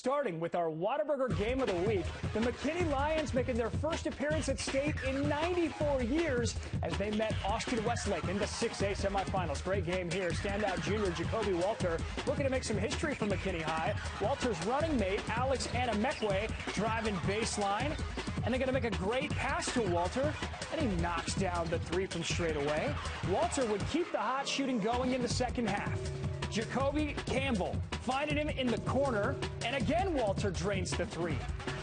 Starting with our Whataburger Game of the Week, the McKinney Lions making their first appearance at state in 94 years as they met Austin Westlake in the 6A semifinals. Great game here. Standout junior JaKobe Walter looking to make some history for McKinney High. Walter's running mate, Alex Anamekwe, driving baseline. And they're going to make a great pass to Walter, and he knocks down the three from straight away. Walter would keep the hot shooting going in the second half. Jacovey Campbell finding him in the corner, and again Walter drains the three.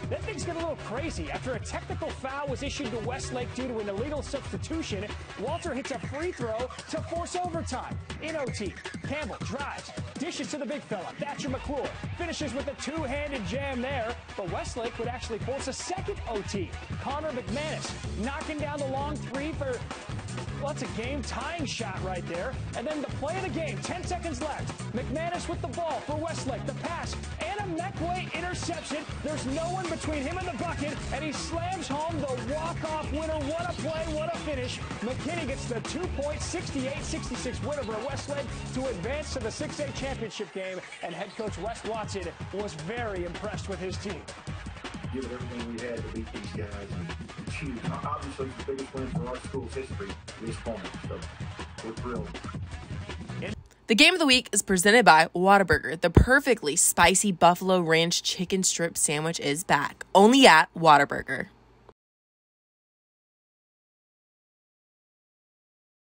Then things get a little crazy. After a technical foul was issued to Westlake due to an illegal substitution, Walter hits a free throw to force overtime. In OT, Campbell drives, dishes to the big fella, Thatcher McClure, finishes with a two-handed jam there, but Westlake would actually force a second OT. Connor McManus knocking down the long three for... well, that's a game-tying shot right there. And then the play of the game, 10 seconds left. McManus with the ball for Westlake. The pass, Anamekwe intercepts it. There's no one between him and the bucket, and he slams home the walk-off winner. What a play, what a finish. McKinney gets the two-point 68-66 win over Westlake to advance to the 6A championship game, and head coach Wes Watson was very impressed with his team. Give it everything we had to beat these guys. Obviously, the biggest win for our school's history is this moment, so we're thrilled. The Game of the Week is presented by Whataburger. The perfectly spicy buffalo ranch chicken strip sandwich is back, only at Whataburger.